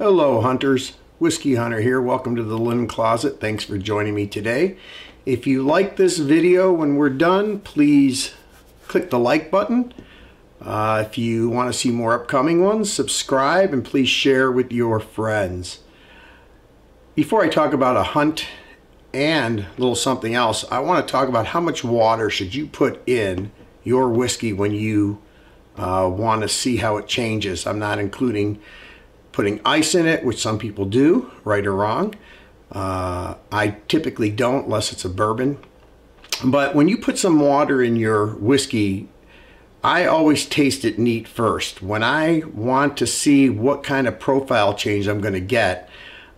Hello hunters, Whiskey Hunter here. Welcome to the Linen Closet. Thanks for joining me today. If you like this video when we're done, please click the like button. If you want to see more upcoming ones, subscribe and please share with your friends. Before I talk about a hunt and a little something else, I want to talk about how much water should you put in your whiskey when you want to see how it changes. I'm not including putting ice in it, which some people do, right or wrong. I typically don't unless it's a bourbon. But when you put some water in your whiskey, I always taste it neat first. When I want to see what kind of profile change I'm going to get,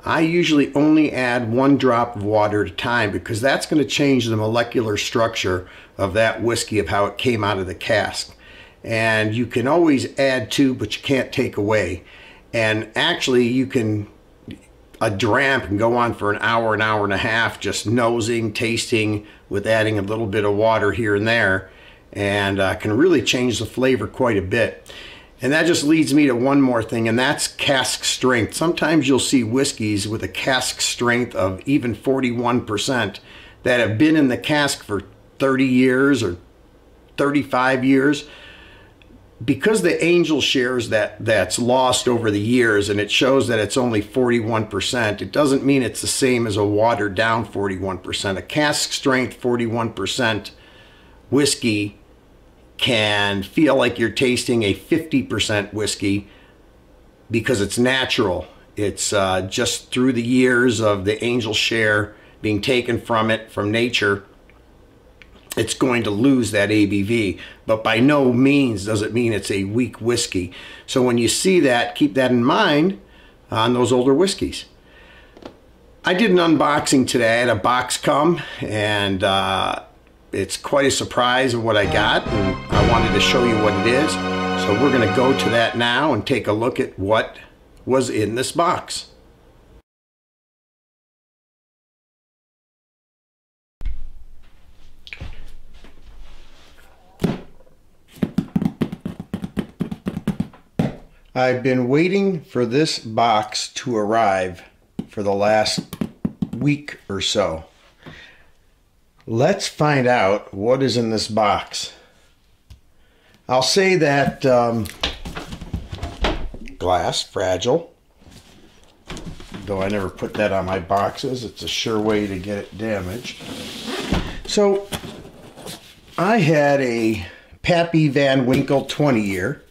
I usually only add one drop of water at a time because that's going to change the molecular structure of that whiskey, of how it came out of the cask. And you can always add to, but you can't take away. And actually, you can, a dram can go on for an hour and a half, just nosing, tasting, with adding a little bit of water here and there, and can really change the flavor quite a bit. And that just leads me to one more thing, and that's cask strength. Sometimes you'll see whiskeys with a cask strength of even 41% that have been in the cask for 30 years or 35 years. Because the Angel shares that's lost over the years, and it shows that it's only 41%, it doesn't mean it's the same as a watered down 41%. A cask strength 41% whiskey can feel like you're tasting a 50% whiskey because it's natural. It's just through the years of the Angel share being taken from it, from nature, it's going to lose that ABV, but by no means does it mean it's a weak whiskey. So when you see that, keep that in mind on those older whiskeys. I did an unboxing today. I had a box come, and it's quite a surprise of what I got, and I wanted to show you what it is. So we're going to go to that now and take a look at what was in this box. I've been waiting for this box to arrive for the last week or so. Let's find out what is in this box. I'll say that glass, fragile, though I never put that on my boxes. It's a sure way to get it damaged. So I had a Pappy Van Winkle 20-year.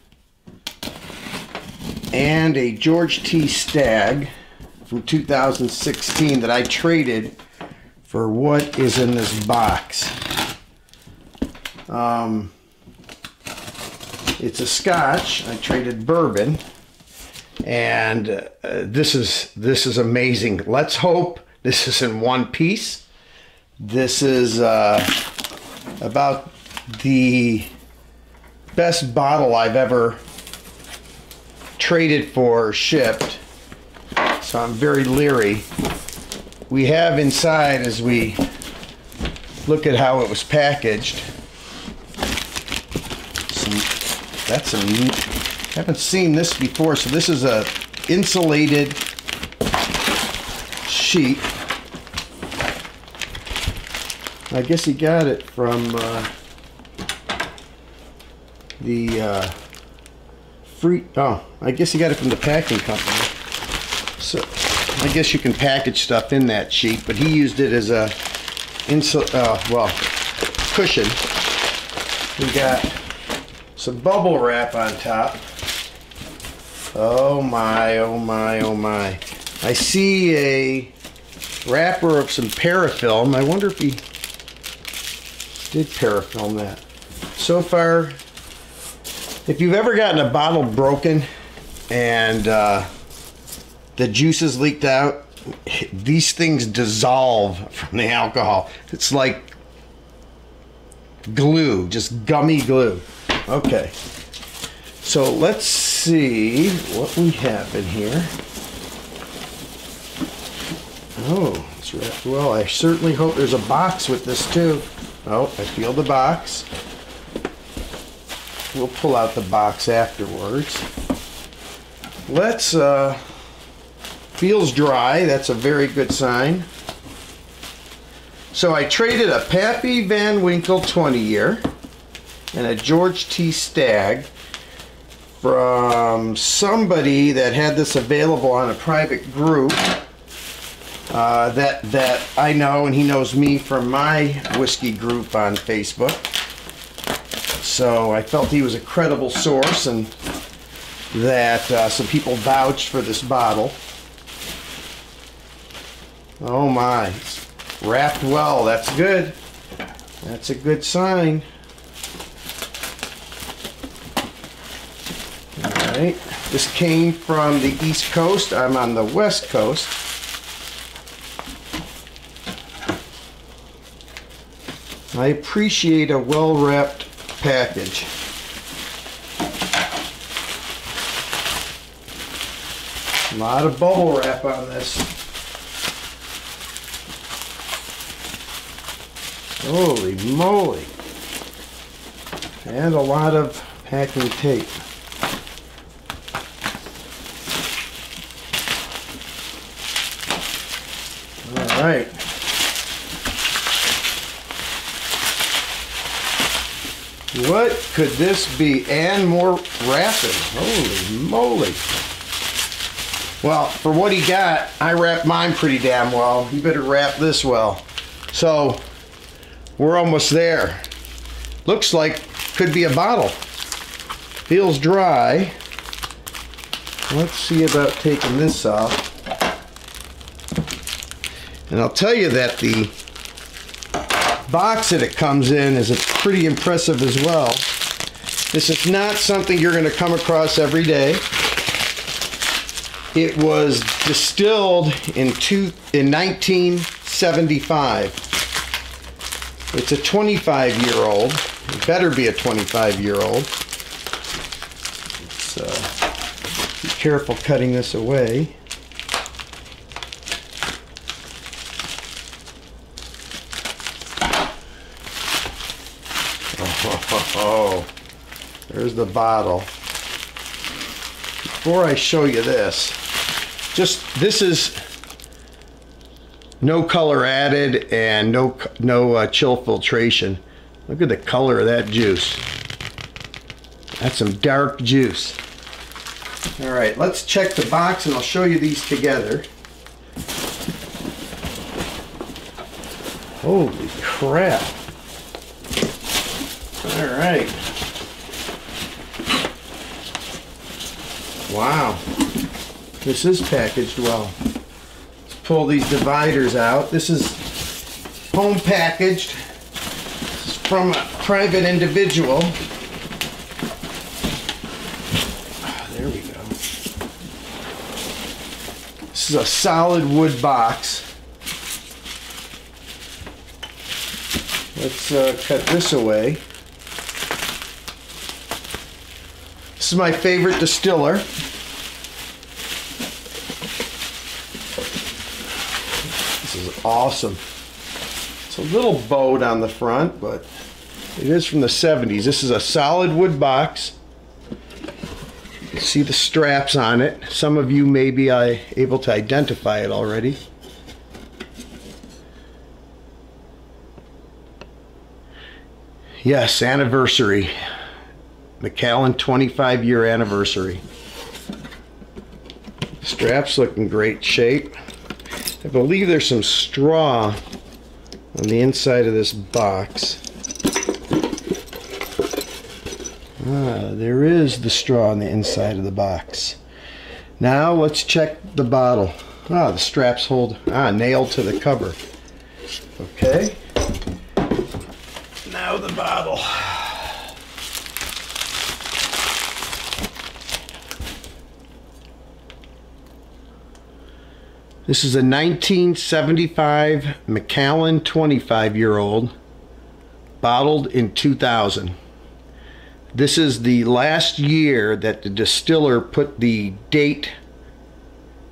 And a George T. Stagg from 2016 that I traded for what is in this box. It's a Scotch. I traded bourbon, and this is amazing. Let's hope this is in one piece. This is about the best bottle I've ever traded for, shipped, so I'm very leery. We have inside, as we look at how it was packaged, I haven't seen this before. So this is a insulated sheet. I guess he got it from I guess you got it from the packing company. So I guess you can package stuff in that sheet, but he used it as a cushion. We got some bubble wrap on top. Oh my, oh my, oh my. I see a wrapper of some parafilm. I wonder if he did parafilm that. So far, if you've ever gotten a bottle broken and the juices leaked out, these things dissolve from the alcohol. It's like glue, just gummy glue. Okay, so let's see what we have in here. Oh, it's wrapped well. I certainly hope there's a box with this too. Oh, I feel the box. We'll pull out the box afterwards. Let's feels dry. That's a very good sign. So I traded a Pappy Van Winkle 20-year and a George T. Stagg from somebody that had this available on a private group that I know, and he knows me from my whiskey group on Facebook. So I felt he was a credible source, and that some people vouched for this bottle. Oh my, it's wrapped well. That's good. That's a good sign. Alright, this came from the East Coast. I'm on the West Coast. I appreciate a well-wrapped package. A lot of bubble wrap on this. Holy moly. And a lot of packing tape. All right. What could this be? And more wrapping. Holy moly. Well, for what he got, I wrapped mine pretty damn well. You better wrap this well. So, we're almost there. Looks like could be a bottle. Feels dry. Let's see about taking this off. And I'll tell you that the box that it comes in is pretty impressive as well. This is not something you're going to come across every day. It was distilled in 1975. It's a 25-year-old. It better be a 25-year-old. So be careful cutting this away. Oh, there's the bottle. Before I show you this, this is no color added and no chill filtration. Look at the color of that juice. That's some dark juice. All right, let's check the box and I'll show you these together. Holy crap. All right. Wow, this is packaged well. Let's pull these dividers out. This is home packaged. It's from a private individual. There we go. This is a solid wood box. Let's cut this away. This is my favorite distiller. This is awesome. It's a little bowed on the front, but it is from the 70s. This is a solid wood box. You can see the straps on it. Some of you may be able to identify it already. Yes, anniversary. Macallan 25-year anniversary. Straps look in great shape. I believe there's some straw on the inside of this box. There is the straw on the inside of the box. Now let's check the bottle. The straps hold nailed to the cover. Okay. Now the bottle. This is a 1975 Macallan 25-year-old, bottled in 2000. This is the last year that the distiller put the date,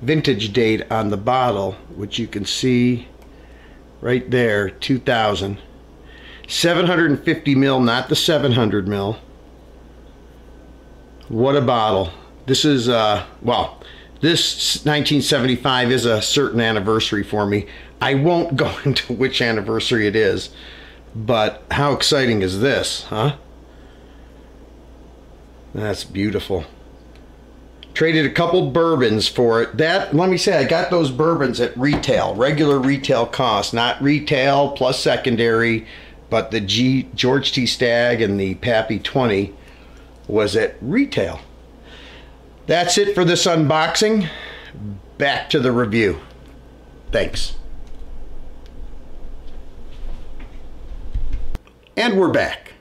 vintage date, on the bottle, which you can see right there, 2000. 750 mil, not the 700 mil. What a bottle. This is, well, This 1975 is a certain anniversary for me. I won't go into which anniversary it is, but how exciting is this, huh? That's beautiful. Traded a couple bourbons for it. That, let me say, I got those bourbons at retail, regular retail cost, not retail plus secondary, but the George T. Stagg and the Pappy 20 was at retail. That's it for this unboxing. Back to the review. Thanks. And we're back.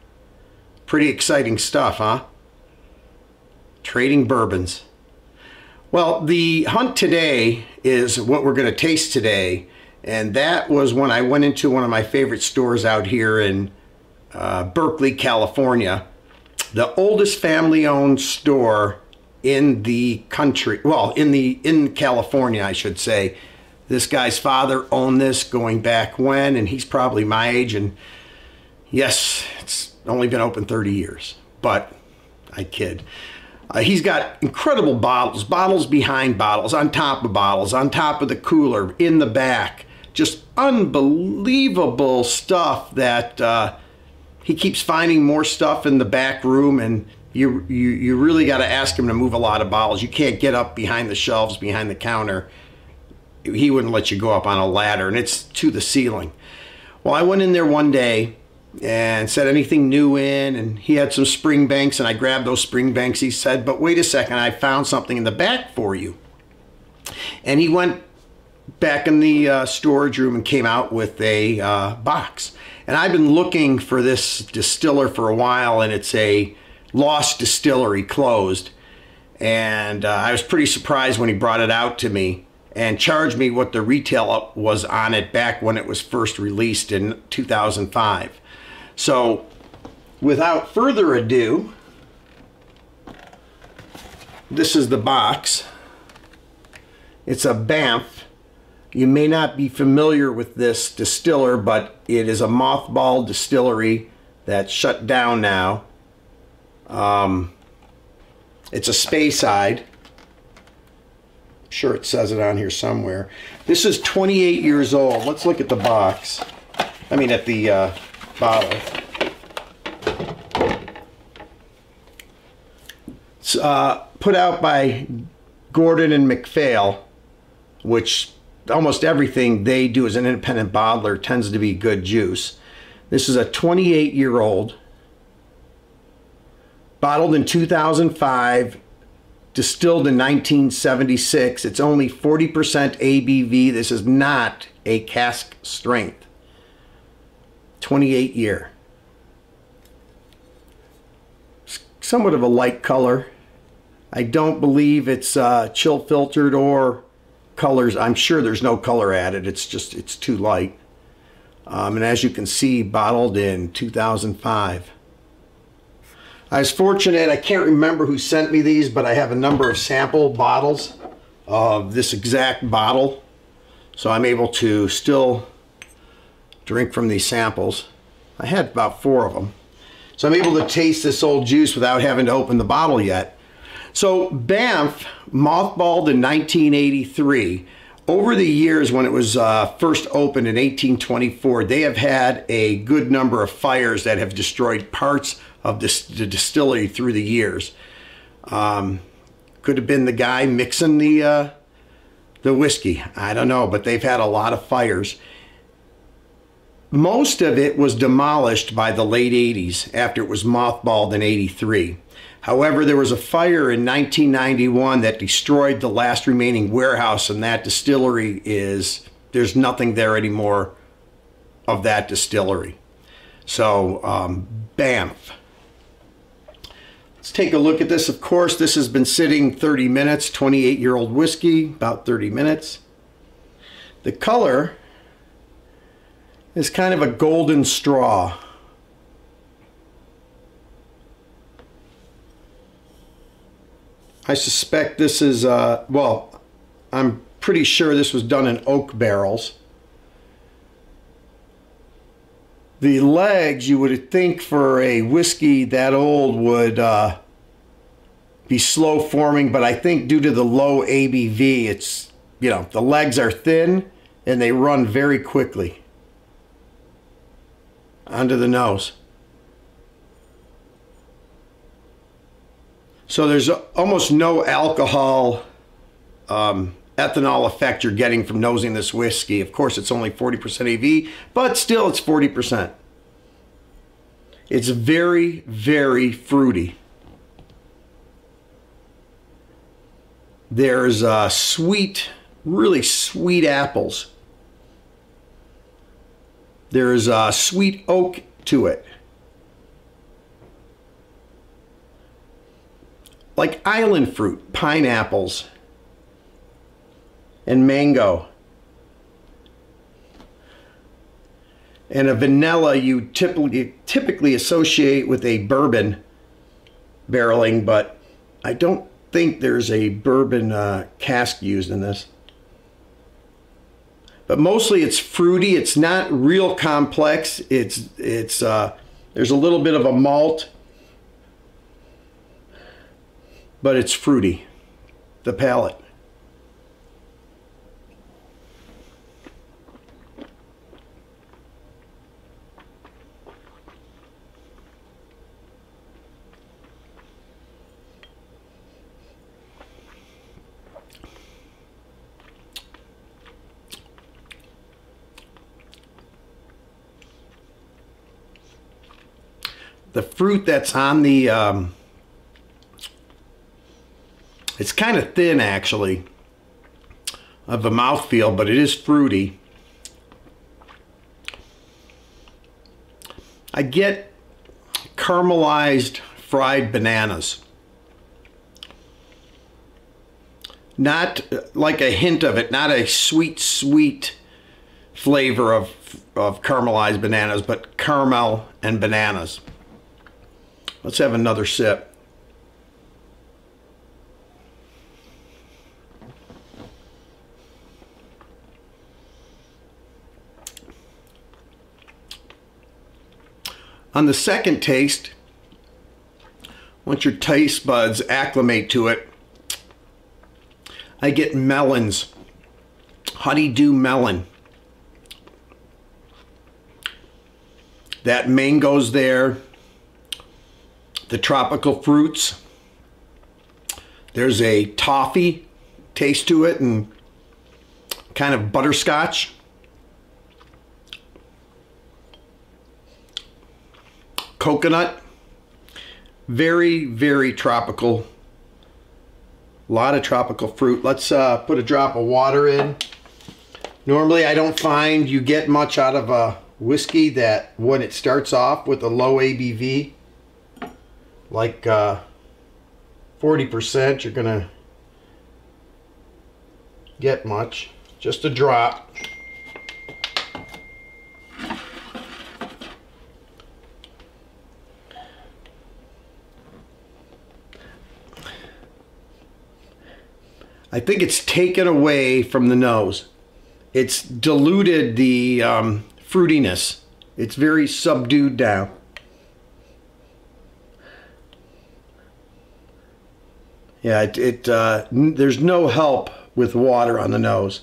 Pretty exciting stuff, huh? Trading bourbons. Well, the hunt today is what we're going to taste today, and that was when I went into one of my favorite stores out here in Berkeley, California. The oldest family-owned store in the country, well, in California, I should say. This guy's father owned this going back when, and he's probably my age, and yes, it's only been open 30 years, but I kid. He's got incredible bottles, bottles behind bottles, on top of the cooler, in the back. Just unbelievable stuff that he keeps finding more stuff in the back room, and you really got to ask him to move a lot of bottles. You can't get up behind the shelves, behind the counter. He wouldn't let you go up on a ladder, and it's to the ceiling. Well, I went in there one day and said, anything new in? And he had some Springbanks, and I grabbed those Springbanks. He said, but wait a second, I found something in the back for you. And he went back in the storage room and came out with a box. And I've been looking for this distiller for a while, and it's a lost distillery, closed. And I was pretty surprised when he brought it out to me and charged me what the retail was on it back when it was first released in 2005. So, without further ado, this is the box. It's a Banff. You may not be familiar with this distiller, but it is a mothball distillery that's shut down now. It's a Speyside. I'm sure it says it on here somewhere. This is 28 years old. Let's look at the box. I mean, at the bottle. It's put out by Gordon and McPhail, which almost everything they do as an independent bottler tends to be good juice. This is a 28-year-old, bottled in 2005, distilled in 1976. It's only 40% ABV. This is not a cask strength. 28 year. Somewhat of a light color. I don't believe it's chill filtered or colors. I'm sure there's no color added. It's just, it's too light. And as you can see, bottled in 2005. I was fortunate. I can't remember who sent me these, but I have a number of sample bottles of this exact bottle. So I'm able to still drink from these samples. I had about 4 of them. So I'm able to taste this old juice without having to open the bottle yet. So Banff, mothballed in 1983. Over the years when it was first opened in 1824, they have had a good number of fires that have destroyed parts of the distillery through the years. Could have been the guy mixing the whiskey. I don't know, but they've had a lot of fires. Most of it was demolished by the late 80s after it was mothballed in 83. However, there was a fire in 1991 that destroyed the last remaining warehouse, and that distillery is, there's nothing there anymore of that distillery. So, Banff. Let's take a look at this. Of course, this has been sitting 30 minutes, 28-year-old whiskey, about 30 minutes. The color, it's kind of a golden straw. I suspect this is, well, I'm pretty sure this was done in oak barrels. The legs, you would think for a whiskey that old would be slow forming, but I think due to the low ABV, it's, you know, the legs are thin and they run very quickly. Onto the nose. So there's almost no alcohol ethanol effect you're getting from nosing this whiskey. Of course, it's only 40% ABV, but still it's 40%. It's very, very fruity. There's sweet, really sweet apples. There's sweet oak to it. Like island fruit, pineapples, and mango. And a vanilla you typically associate with a bourbon barreling, but I don't think there's a bourbon cask used in this. But mostly it's fruity. It's not real complex. It's there's a little bit of a malt, but it's fruity, the palate. The fruit that's on the, it's kind of thin actually, of a mouthfeel, but it is fruity. I get caramelized fried bananas. Not like a hint of it, not a sweet, sweet flavor of caramelized bananas, but caramel and bananas. Let's have another sip. On the second taste, once your taste buds acclimate to it, I get melons, honeydew melon. That mango's there. The tropical fruits. There's a toffee taste to it and kind of butterscotch. Coconut. Very, very tropical. A lot of tropical fruit. Let's put a drop of water in. Normally I don't find you get much out of a whiskey that when it starts off with a low ABV, like 40%, you're gonna get much. Just a drop. I think it's taken away from the nose. It's diluted the fruitiness. It's very subdued now. Yeah, there's no help with water on the nose.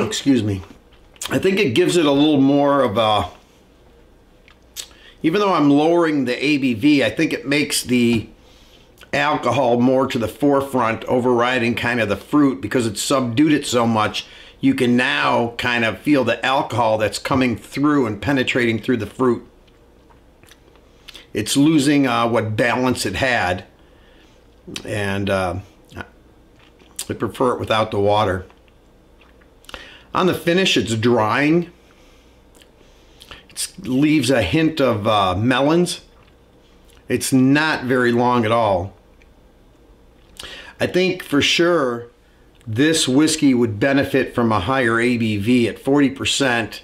Excuse me. I think it gives it a little more of a... Even though I'm lowering the ABV, I think it makes the alcohol more to the forefront, overriding kind of the fruit because it's subdued it so much. You can now kind of feel the alcohol that's coming through and penetrating through the fruit. It's losing what balance it had, and I prefer it without the water. On the finish, it's drying. Leaves a hint of melons. It's not very long at all. I think for sure this whiskey would benefit from a higher ABV at 40%.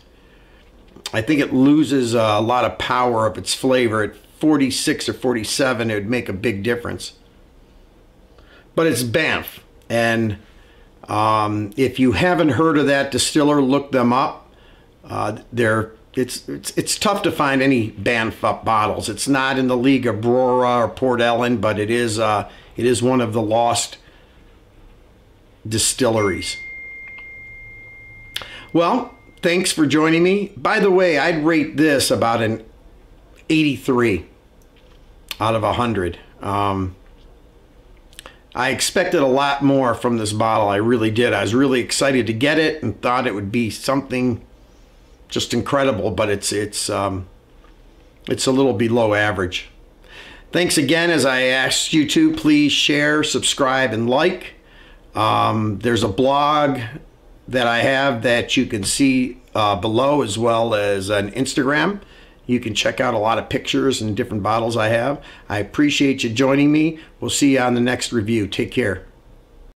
I think it loses a lot of power of its flavor at 46 or 47, it would make a big difference. But it's Banff, and if you haven't heard of that distiller, look them up. It's tough to find any Banff up bottles. It's not in the league of Brora or Port Ellen, but it is one of the lost distilleries. Well, thanks for joining me. By the way, I'd rate this about an 83 out of 100. I expected a lot more from this bottle. I really did. I was really excited to get it and thought it would be something just incredible, but it's a little below average. Thanks again. As I asked you to, please share, subscribe, and like. There's a blog that I have that you can see below, as well as an Instagram. You can check out a lot of pictures and different bottles I have. I appreciate you joining me. We'll see you on the next review. Take care.